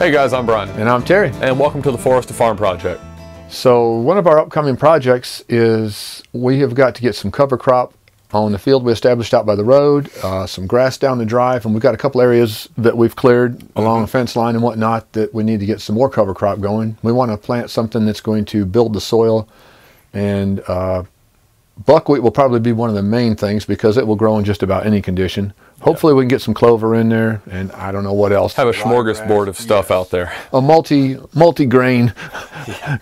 Hey guys, I'm Brian. And I'm Terry. And welcome to the Forest to Farm Project. So one of our upcoming projects is we have got to get some cover crop on the field we established out by the road, some grass down the drive, and we've got a couple areas that we've cleared along the fence line and whatnot that we need to get some more cover crop going. We want to plant something that's going to build the soil, and buckwheat will probably be one of the main things because it will grow in just about any condition. Hopefully we can get some clover in there, and I don't know what else. Have a smorgasbord of stuff out there. A multi-grain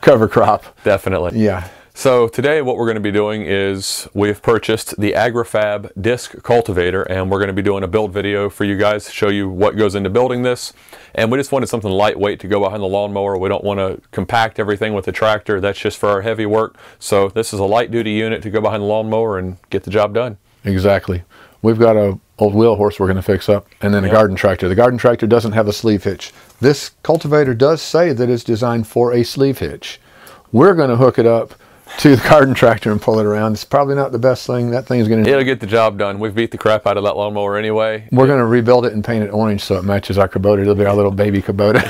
cover crop. Definitely. Yeah. So today what we're going to be doing is we've purchased the Agri-Fab Disc Cultivator, and we're going to be doing a build video for you guys to show you what goes into building this. And we just wanted something lightweight to go behind the lawnmower. We don't want to compact everything with the tractor. That's just for our heavy work. So this is a light duty unit to go behind the lawnmower and get the job done. Exactly. We've got an old wheel horse we're going to fix up, and then a garden tractor. The garden tractor doesn't have a sleeve hitch. This cultivator does say that it's designed for a sleeve hitch. We're going to hook it up to the garden tractor and pull it around. It's probably not the best thing. That thing's going to... It'll get the job done. We've beat the crap out of that lawnmower anyway. We're going to rebuild it and paint it orange so it matches our Kubota. It'll be our little baby Kubota.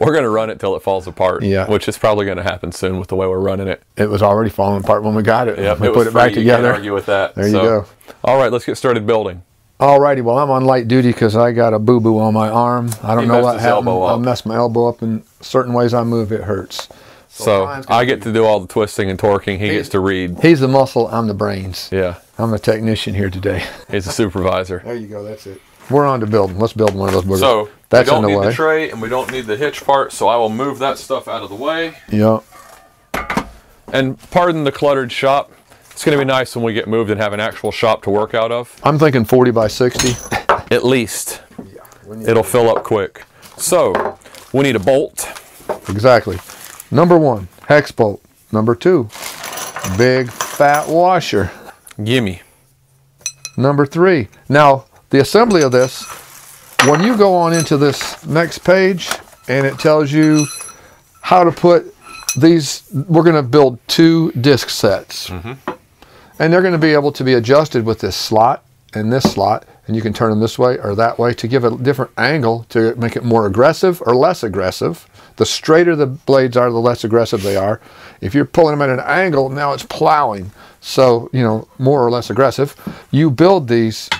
We're going to run it till it falls apart, which is probably going to happen soon with the way we're running it. It was already falling apart when we got it. Yep, we put it back together. You can't argue with that. There you go. All right, let's get started building. Alrighty, well, I'm on light duty because I got a boo-boo on my arm. I don't know what happened. I messed my elbow up, and certain ways I move, it hurts. So I get to do all the twisting and torquing. He gets to read. He's the muscle, I'm the brains. Yeah. I'm the technician here today. He's a supervisor. There you go, that's it. We're on to building. Let's build one of those boogers. So that's in the way. We don't need the tray, and we don't need the hitch part, so I will move that stuff out of the way. Yep. And pardon the cluttered shop. It's going to be nice when we get moved and have an actual shop to work out of. I'm thinking 40 by 60. At least. Yeah, it'll fill up quick. So we need a bolt. Exactly. Number one, hex bolt. Number two, big fat washer. Gimme. Number three. Now, the assembly of this, when you go on into this next page and it tells you how to put these, we're going to build two disc sets. And they're going to be able to be adjusted with this slot, and you can turn them this way or that way to give a different angle to make it more aggressive or less aggressive. The straighter the blades are, the less aggressive they are. If you're pulling them at an angle, now it's plowing. So, you know, more or less aggressive. You build these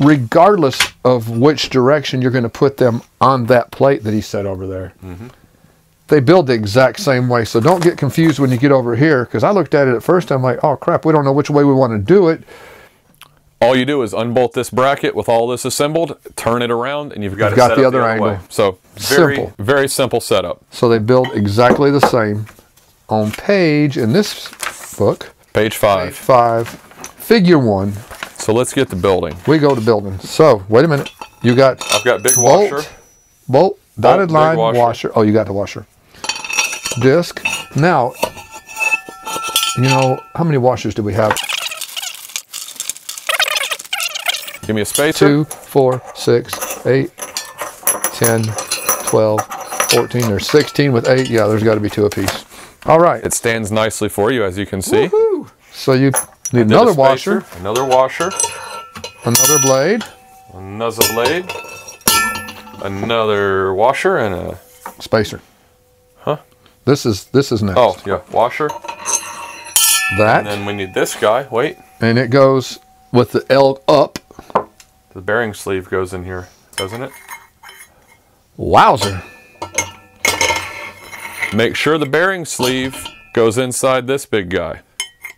regardless of which direction you're going to put them on that plate that he set over there. They build the exact same way. So don't get confused when you get over here, because I looked at it at first, I'm like, oh crap, we don't know which way we want to do it. All you do is unbolt this bracket with all this assembled, turn it around, and you've got the other angle. So very simple setup. So they build exactly the same on page, in this book, page 5, figure 1. So let's get to building. We go to building. So wait a minute. You got... I've got big bolt, washer. Bolt, dotted line, washer. Oh, you got the washer. Disc. Now, you know, how many washers do we have? Give me a spacer. 2, 4, 6, 8, 10, 12, 14. There's 16 with 8. Yeah, there's got to be 2 apiece. All right. It stands nicely for you, as you can see. So you need another washer. Another washer. Another blade. Another blade. Another washer and a... Spacer. Huh? This is next. Oh, yeah. Washer. That. And then we need this guy. Wait. And it goes with the L up. The bearing sleeve goes in here, doesn't it? Wowzer. Make sure the bearing sleeve goes inside this big guy.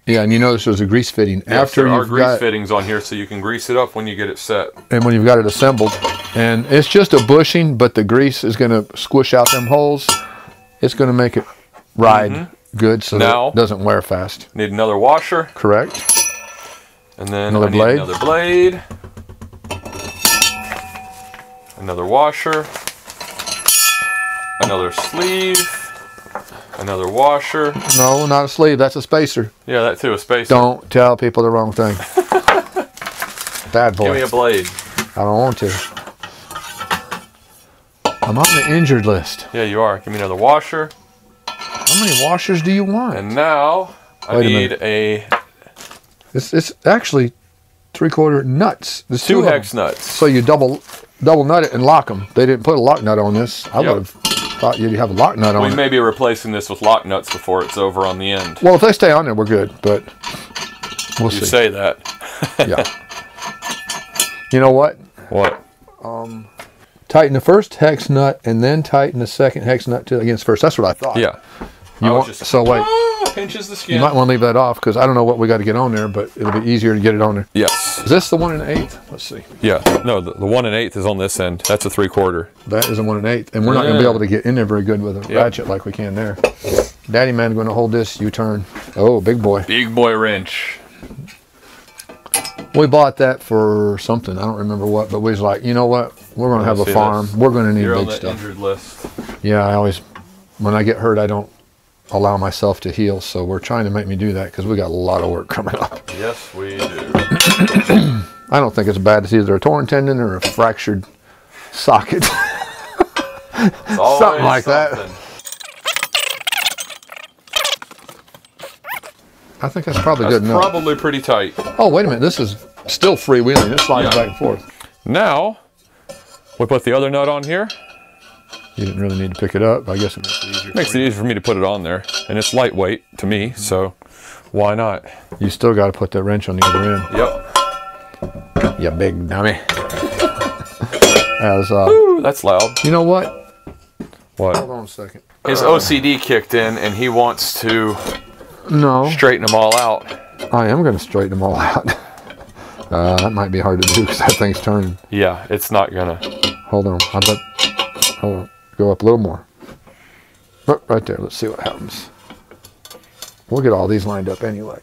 Yeah, and you notice there's a grease fitting. Yes, after there are grease fittings on here, so you can grease it up when you get it set. And when you've got it assembled. And it's just a bushing, but the grease is going to squish out them holes. It's going to make it ride good, so now, that it doesn't wear fast. Need another washer. Correct. And then another blade. Another blade. Another washer, another sleeve, another washer. No, not a sleeve, that's a spacer. Yeah, that too, a spacer. Don't tell people the wrong thing. Bad boy. Give me a blade. I don't want to. I'm on the injured list. Yeah, you are. Give me another washer. How many washers do you want? And now I need a... It's actually 3/4 nuts. There's two hex nuts. So you double... double nut it and lock them. They didn't put a lock nut on this. I would have thought you'd have a lock nut on it. We may be replacing this with lock nuts before it's over on the end. Well, if they stay on there, we're good, but we'll see. You say that. Yeah. You know what? What? Tighten the first hex nut and then tighten the second hex nut to against first. That's what I thought. Yeah. You want, just, so wait. Pinches the skin. You might want to leave that off because I don't know what we got to get on there, but it'll be easier to get it on there. Yes. Is this the 1 1/8? Let's see. Yeah. No, the 1 1/8 is on this end. That's a 3/4. That is a 1 1/8, and we're not going to be able to get in there very good with a ratchet like we can there. Daddy man, going to hold this U-turn. Oh, big boy. Big boy wrench. We bought that for something. I don't remember what, but we was like, you know what? We're going to have a farm. We're going to need big stuff. You're on the injured list. Yeah, I always, when I get hurt, I don't allow myself to heal. So we're trying to make me do that because we got a lot of work coming up. Yes, we do. I don't think it's bad. It's either a torn tendon or a fractured socket. Something like that. I think that's probably good enough. Probably pretty tight. Oh, wait a minute. This is still freewheeling. It slides back and forth. Now, we put the other nut on here. You didn't really need to pick it up. I guess it makes it easier. Makes it easier for me to put it on there. And it's lightweight to me, so why not? You still got to put that wrench on the other end. Yep. You big dummy. Ooh, that's loud. You know what? What? Hold on a second. His OCD kicked in, and he wants to... No. Straighten them all out. I am going to straighten them all out. That might be hard to do because that thing's turning. Yeah, it's not going to. Hold on. I bet. Hold on. Go up a little more. Oh, right there. Let's see what happens. We'll get all these lined up anyway.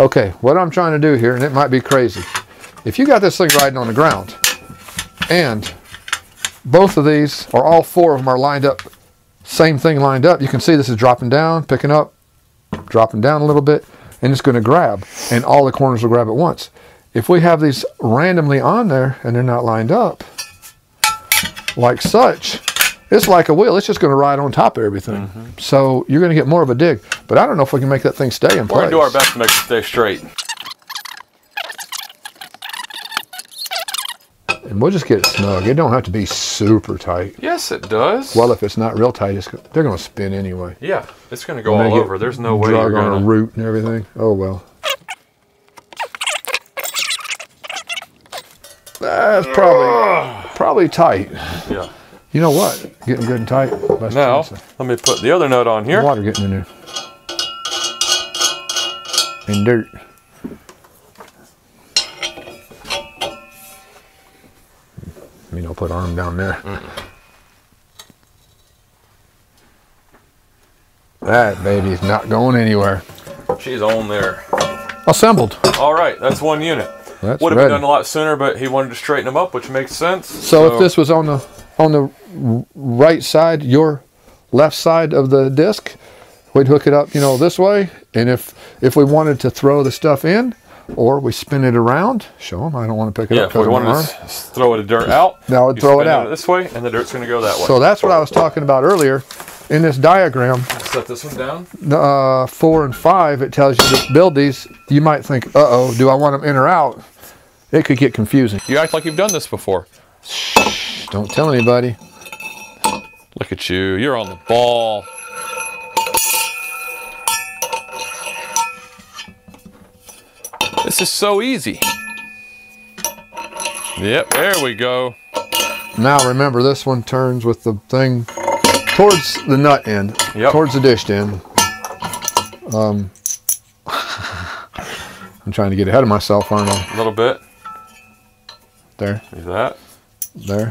Okay, what I'm trying to do here, and it might be crazy. If you got this thing riding on the ground, and both of these, or all four of them are lined up, same thing lined up, you can see this is dropping down, picking up, dropping down a little bit, and it's going to grab, and all the corners will grab at once. If we have these randomly on there and they're not lined up like such, it's like a wheel. It's just going to ride on top of everything. Mm-hmm. So you're going to get more of a dig, but I don't know if we can make that thing stay in place. We're going to do our best to make it stay straight. And we'll just get it snug. It don't have to be super tight. Yes, it does. Well, if it's not real tight, it's, they're going to spin anyway. Yeah, it's going to go all over. There's no way you're going to... Drug on a root and everything. Oh, well. That's probably tight. Yeah. You know what? Getting good and tight. Now, let me put the other nut on here. Water getting in there. And dirt. I mean, I'll put arm down there. Mm-mm. That baby's not going anywhere. She's on there. Assembled. All right, that's one unit. That's would have been done a lot sooner, but he wanted to straighten them up, which makes sense. So if this was on the right side, your left side of the disc, we'd hook it up, you know, this way. And if we wanted to throw the stuff in, or we spin it around. Show them. I don't want to pick it up. Yeah, if we wanted to throw the dirt out, now I'd throw it out this way, and the dirt's going to go that way. So that's what I was talking about earlier in this diagram. Set this one down. 4 and 5. It tells you to build these. You might think, uh-oh, do I want them in or out? It could get confusing. You act like you've done this before. Shh, don't tell anybody. Look at you. You're on the ball. This is so easy. Yep, there we go. Now remember, this one turns with the thing towards the nut end, towards the dished end. I'm trying to get ahead of myself, aren't I? A little bit. There. Is that? There.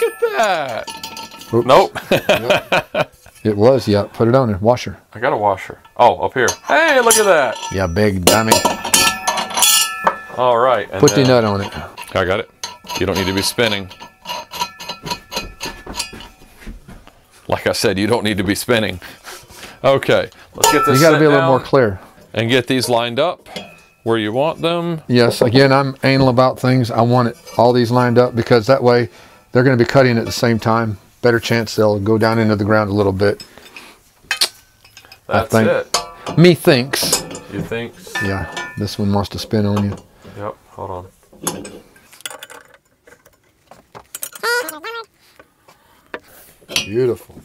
Look at that. Oops. Nope. Yep. It was, yeah. Put it on there. Washer. I got a washer. Oh, up here. Hey, look at that. Yeah, big dummy. All right. And put the nut on it. I got it. You don't need to be spinning. Like I said, you don't need to be spinning. Okay. Let's get this. You got to be a little more clear. And get these lined up where you want them. Yes. Again, I'm anal about things. I want it, all these lined up, because that way they're going to be cutting at the same time. Better chance they'll go down into the ground a little bit. That's it. Me thinks. You thinks? Yeah. This one wants to spin on you. Yep. Hold on. Beautiful.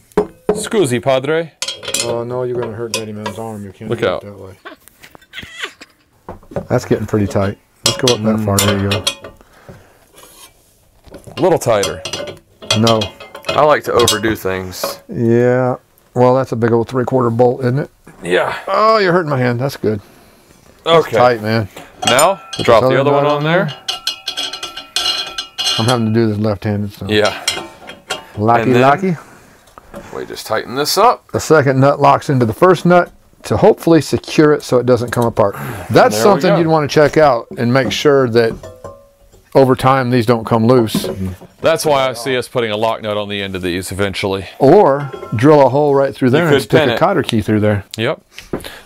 Scusi, Padre. Oh, no, you're going to hurt Daddy Man's arm. You can't do it that way. That's getting pretty tight. Let's go up that far. There you go. A little tighter. No. I like to overdo things. Yeah. Well, that's a big old 3/4 bolt, isn't it? Yeah. Oh, you're hurting my hand. That's good. That's okay. Tight, man. Now, drop the other one on there. I'm having to do this left-handed. So. Yeah. Locky, locky. We just tighten this up. The second nut locks into the first nut to hopefully secure it so it doesn't come apart. That's something you'd want to check out and make sure that over time these don't come loose. That's why I see us putting a lock nut on the end of these eventually. Or drill a hole right through there and stick a cotter key through there. Yep.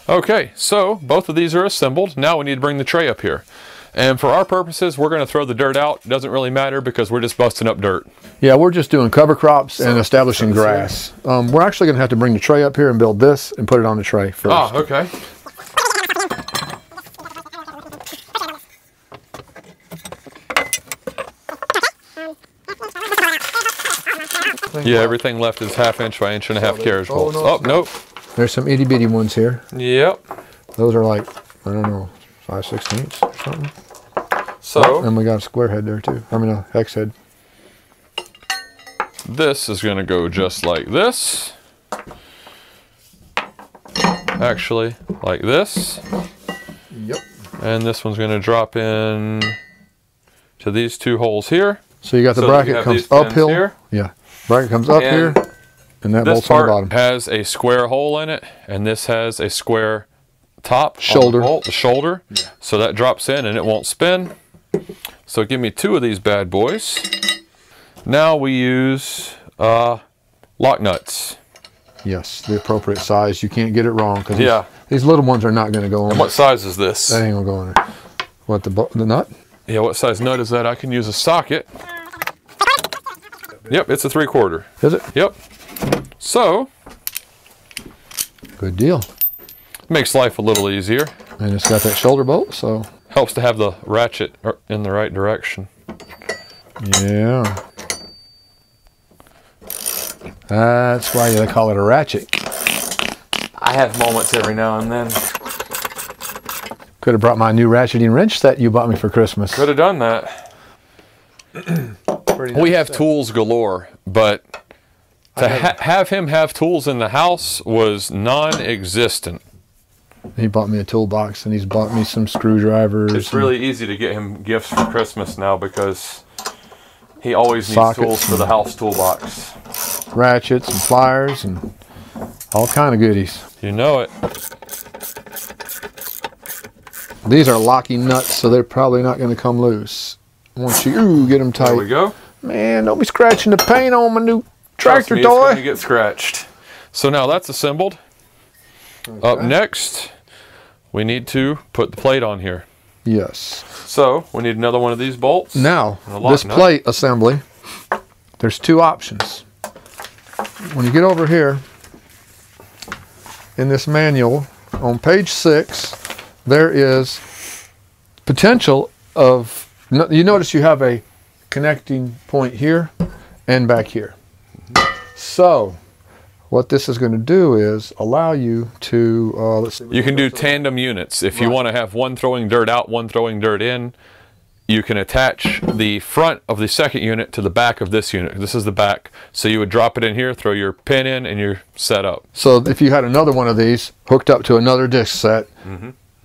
Okay, so both of these are assembled. Now we need to bring the tray up here. And for our purposes, we're going to throw the dirt out. It doesn't really matter because we're just busting up dirt. Yeah, we're just doing cover crops and establishing grass. We're actually going to have to bring the tray up here and build this and put it on the tray first. Oh, okay. Yeah, everything left is 1/2 inch by 1.5 inch carriage bolts. Oh, nope. There's some itty bitty ones here. Yep. Those are like, I don't know, 5/16 or something. So, and we got a square head there too. I mean a hex head. This is going to go just like this. Actually, like this. Yep. And this one's going to drop in to these two holes here. So you got the bracket comes uphill. Yeah. Bracket comes up here, and that bolts on the bottom. This part has a square hole in it, and this has a square top shoulder bolt, the shoulder, so that drops in and it won't spin. So give me two of these bad boys. Now we use lock nuts. Yes, the appropriate size. You can't get it wrong because these little ones are not going to go on. And what size is this? That ain't gonna go on there. What, the nut? Yeah, what size nut is that? I can use a socket. Yep, it's a 3/4. Is it? Yep. So, good deal. Makes life a little easier. And it's got that shoulder bolt, so. Helps to have the ratchet in the right direction. Yeah. That's why they call it a ratchet. I have moments every now and then. Could have brought my new ratcheting wrench that you bought me for Christmas. Could have done that. We have tools galore, but to have him have tools in the house was non-existent. He bought me a toolbox and he's bought me some screwdrivers. It's really easy to get him gifts for Christmas now because he always needs tools for the house toolbox. Ratchets and pliers and all kind of goodies. You know it. These are locking nuts, so they're probably not going to come loose. Once you get them tight. There we go. Man, don't be scratching the paint on my new tractor toy. Trust me, it's going to get scratched. So now that's assembled. Okay. Up next, we need to put the plate on here. Yes. So we need another one of these bolts. Now, this plate assembly, there's two options. When you get over here, in this manual, on page 6, there is potential of, you notice you have a connecting point here and back here. So, what this is going to do is allow you to, let's see. You can do tandem units. If you want to have one throwing dirt out, one throwing dirt in, you can attach the front of the second unit to the back of this unit. This is the back. So you would drop it in here, throw your pin in, and you're set up. So if you had another one of these hooked up to another disc set,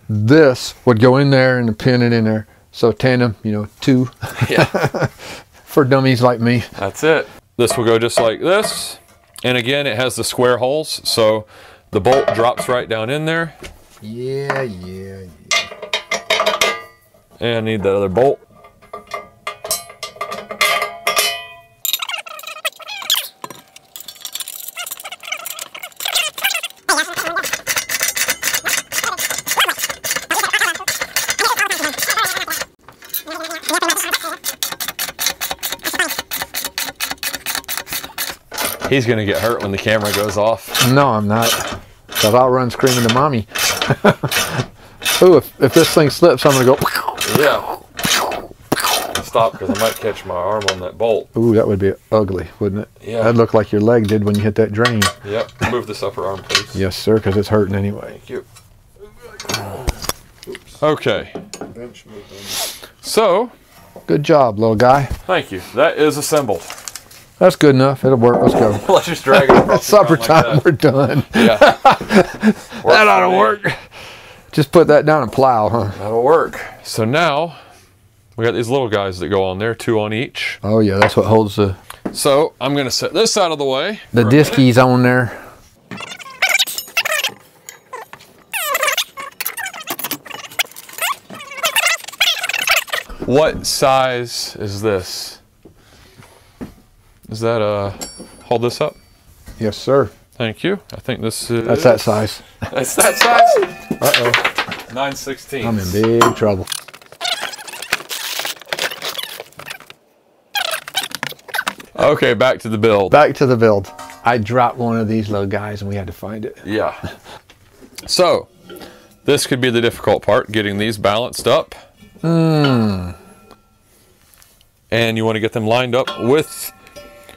this would go in there and pin it in there. So tandem, you know, two. Yeah. For dummies like me. That's it. This will go just like this. And again, it has the square holes, so the bolt drops right down in there. Yeah, yeah, yeah. And I need that other bolt. He's going to get hurt when the camera goes off. No, I'm not. Because I'll run screaming to mommy. Ooh, if this thing slips, I'm going to go. Yeah. stop because I might catch my arm on that bolt. Ooh, that would be ugly, wouldn't it? Yeah. That'd look like your leg did when you hit that drain. Yep. Move this upper arm, please. Yes, sir, because it's hurting anyway. Thank you. Oops. Okay. Bench moving. So. Good job, little guy. Thank you. That is assembled. That's good enough. It'll work. Let's go. Let's just drag it across. Supper time. Like that. We're done. Yeah. That ought to work. Just put that down and plow, huh? That'll work. So now we got these little guys that go on there, 2 on each. Oh yeah, that's what holds the. So I'm gonna set this out of the way. The diskie's on there. What size is this? Is that hold this up? Yes, sir. Thank you. I think this is. That's that size. That's that size. Uh oh. 9/16. I'm in big trouble. Okay, back to the build. Back to the build. I dropped one of these little guys and we had to find it. Yeah. So this could be the difficult part, getting these balanced up. Mm. And you want to get them lined up with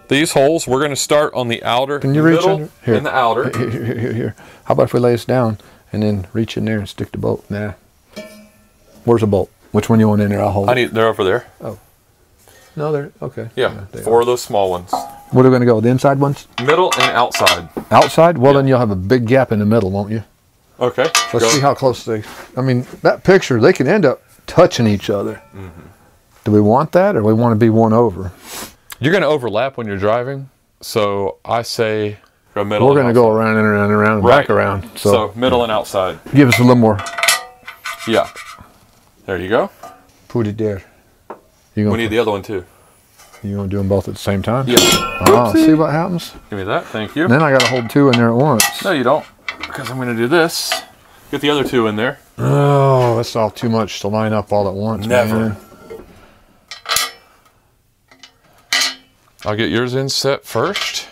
these holes. We're going to start on the outer. Can you reach under? Here. In the outer. Here. How about if we lay this down and then reach in there and stick the bolt? Nah. Where's the bolt? Which one you want in there? I'll hold it. They're over there. Oh. No, they're okay. Yeah, they 4 are. Of those small ones. What are we going to go with? The inside ones? Middle and outside. Outside? Well, yeah. Then you'll have a big gap in the middle, won't you? Okay. Let's see how close they... I mean, that picture, they can end up touching each other. Mm-hmm. Do we want that or we want to be won over? You're going to overlap when you're driving, so I say go middle. We're going to go around and around and around and back around. So middle and outside. Give us a little more. Yeah. There you go. Put it there. We need the other one too. You going to do them both at the same time? Yeah. Oh, see what happens? Give me that. Thank you. Then I got to hold 2 in there at once. No, you don't, because I'm going to do this. Get the other 2 in there. Oh, that's all too much to line up all at once. Never. Man. I'll get yours in set first.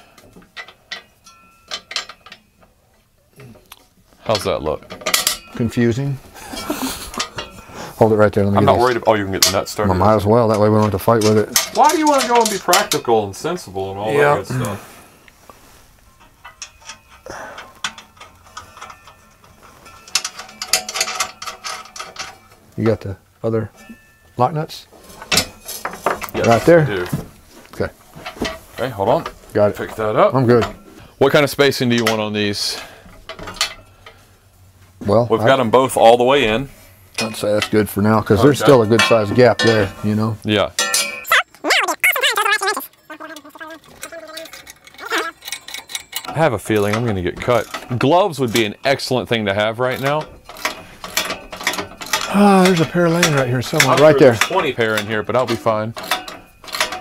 How's that look? Confusing. Hold it right there. Let me I'm not worried. Oh, you can get the nut started. Might as well. That way we don't have to fight with it. Why do you want to go and be practical and sensible and all that good stuff? You got the other lock nuts? Yes, right there? I do. Okay. Okay, hold on. Got it. Pick that up. I'm good. What kind of spacing do you want on these? Well, we've got them both all the way in. I'd say that's good for now because there's still a good size gap there, you know? Yeah. I have a feeling I'm going to get cut. Gloves would be an excellent thing to have right now. Ah, there's a pair laying right here somewhere. Right there. 20 pair in here, but I'll be fine.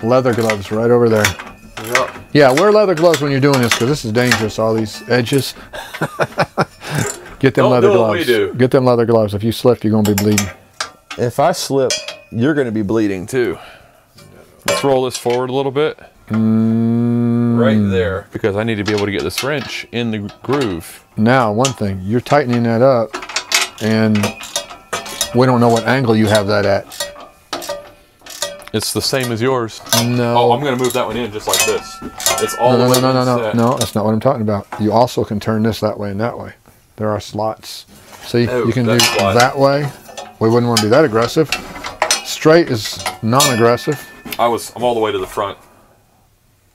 Leather gloves right over there. Yep. Yeah, wear leather gloves when you're doing this because this is dangerous, all these edges. Get them leather gloves. We do. Get them leather gloves. If you slip, you're going to be bleeding. If I slip, you're going to be bleeding too. Let's roll this forward a little bit. Mm. Right there. Because I need to be able to get this wrench in the groove. Now, one thing. You're tightening that up and... we don't know what angle you have that at. It's the same as yours. No. Oh, I'm going to move that one in just like this. It's all the way. No, that's not what I'm talking about. You also can turn this that way and that way. There are slots. See, you can do that way. We wouldn't want to be that aggressive. Straight is non-aggressive. I'm all the way to the front.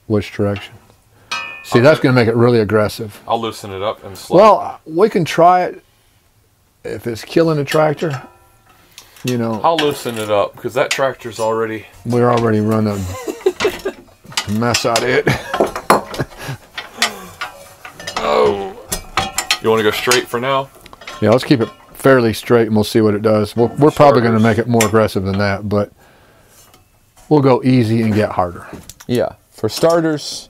Which direction? See, that's going to make it really aggressive. I'll loosen it up and slow. Well, we can try it if it's killing a tractor. You know, I'll loosen it up because that tractor's already... we're already running a mess out of it. Oh. You want to go straight for now? Yeah, let's keep it fairly straight and we'll see what it does. We're probably going to make it more aggressive than that, but we'll go easy and get harder. Yeah, for starters,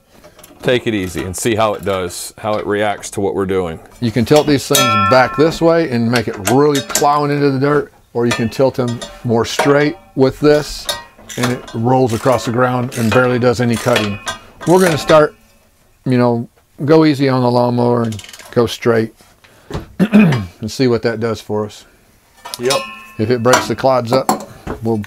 take it easy and see how it does, how it reacts to what we're doing. You can tilt these things back this way and make it really plowing into the dirt. Or you can tilt them more straight with this and it rolls across the ground and barely does any cutting. We're going to start, you know, go easy on the lawnmower and go straight and see what that does for us. Yep. If it breaks the clods up, we'll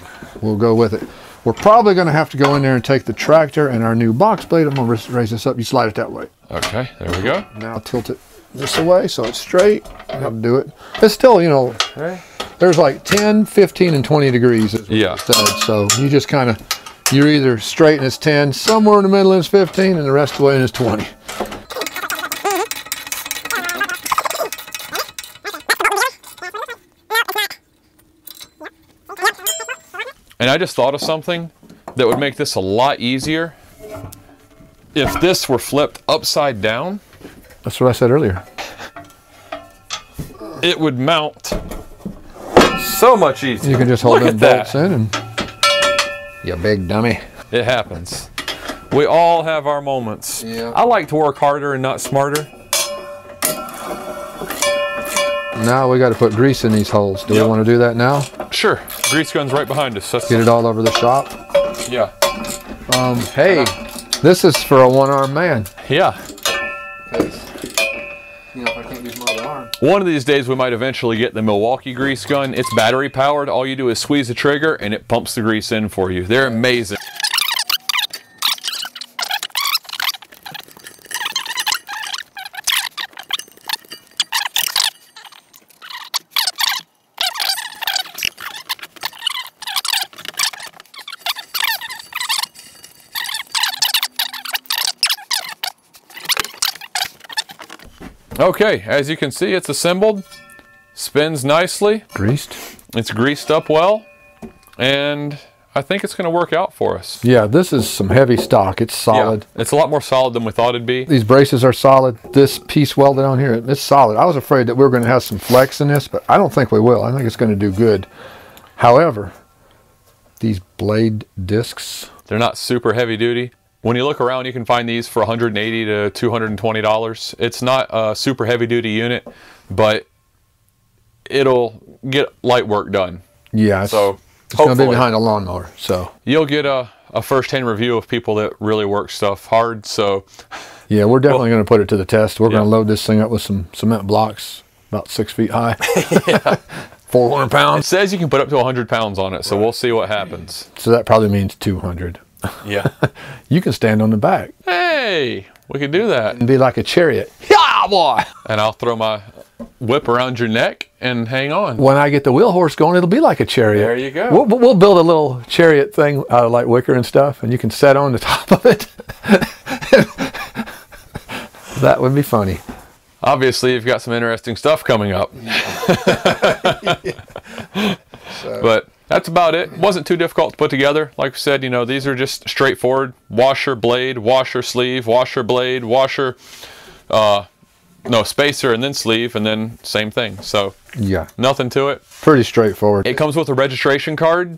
go with it. We're probably going to have to go in there and take the tractor and our new box blade. I'm going to raise this up. You slide it that way. Okay, there we go. Now I'll tilt it this away so it's straight. That'll do it. It's still, you know, there's like 10, 15, and 20 degrees. Yeah. So you just kind of, you're either straight and it's 10, somewhere in the middle is 15, and the rest of the way is 20. And I just thought of something that would make this a lot easier if this were flipped upside down. That's what I said earlier. It would mount so much easier. You can just hold them bolts in and... You big dummy. It happens. We all have our moments. Yeah. I like to work harder and not smarter. Now we got to put grease in these holes. Do we want to do that now? Sure. Grease gun's right behind us. That's... Get it all over the shop. Yeah. Hey, this is for a one-armed man. Yeah. You know, if I can't use my other arm. One of these days we might eventually get the Milwaukee grease gun. It's battery powered. All you do is squeeze the trigger and it pumps the grease in for you. They're amazing. Okay, as you can see, it's assembled, spins nicely. Greased. It's greased up well, and I think it's going to work out for us. Yeah, this is some heavy stock. It's solid. Yeah, it's a lot more solid than we thought it'd be. These braces are solid. This piece welded on here, it's solid. I was afraid that we were going to have some flex in this, but I don't think we will. I think it's going to do good. However, these blade discs, they're not super heavy duty. When you look around, you can find these for $180 to $220. It's not a super heavy duty unit, but it'll get light work done. Yeah, so it's going to be behind a lawnmower. So you'll get a first-hand review of people that really work stuff hard. So yeah, we're definitely going to put it to the test. We're going to load this thing up with some cement blocks about 6 feet high. 400 pounds. It says you can put up to 100 pounds on it, so we'll see what happens. So that probably means 200. Yeah. You can stand on the back. Hey, we can do that. And be like a chariot. Yeah, boy. And I'll throw my whip around your neck and hang on. When I get the wheel horse going, it'll be like a chariot. There you go. We'll build a little chariot thing out of light wicker and stuff, and you can set on the top of it. That would be funny. Obviously, you've got some interesting stuff coming up. Yeah. So. But that's about it. Wasn't too difficult to put together. Like we said, you know, these are just straightforward. Washer, blade, washer, sleeve, washer, blade, washer, spacer, and then sleeve, and then same thing. So yeah, nothing to it. Pretty straightforward. It comes with a registration card.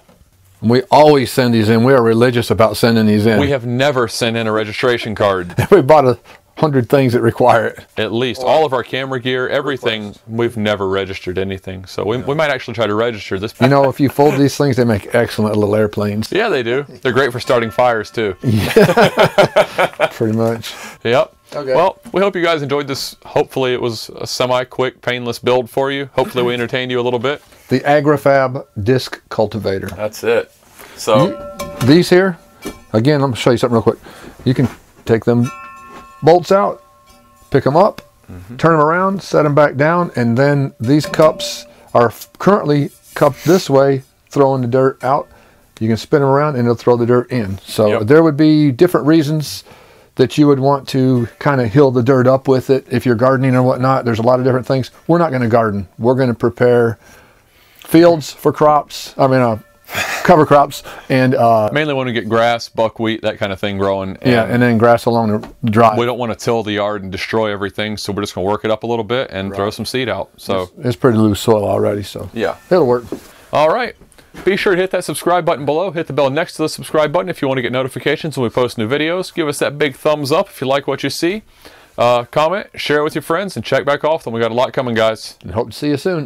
We always send these in. We are religious about sending these in. We have never sent in a registration card. We bought 100 things that require it. At least all of our camera gear, everything. We've never registered anything, so we might actually try to register this. You know, if you fold these things, they make excellent little airplanes. Yeah, they do. They're great for starting fires too. Yeah. Pretty much. Yep. Okay. Well, we hope you guys enjoyed this. Hopefully, it was a semi-quick, painless build for you. Hopefully, we entertained you a little bit. The Agri-Fab Disc Cultivator. That's it. So these here, again, I'm gonna show you something real quick. You can take them bolts out, pick them up, turn them around, set them back down, and then these cups are currently cupped this way, throwing the dirt out. You can spin them around and it'll throw the dirt in. So there would be different reasons that you would want to kind of hill the dirt up with it if you're gardening or whatnot. There's a lot of different things. We're not going to garden. We're going to prepare fields for crops. I mean, cover crops, and mainly want to get grass, buckwheat, that kind of thing growing, and and then grass along the drive. We don't want to till the yard and destroy everything, so we're just gonna work it up a little bit and throw some seed out. So it's pretty loose soil already, so yeah, it'll work. All right, be sure to hit that subscribe button below. Hit the bell next to the subscribe button if you want to get notifications when we post new videos. Give us that big thumbs up if you like what you see. Comment, share it with your friends, and check back often. We got a lot coming, guys, and hope to see you soon.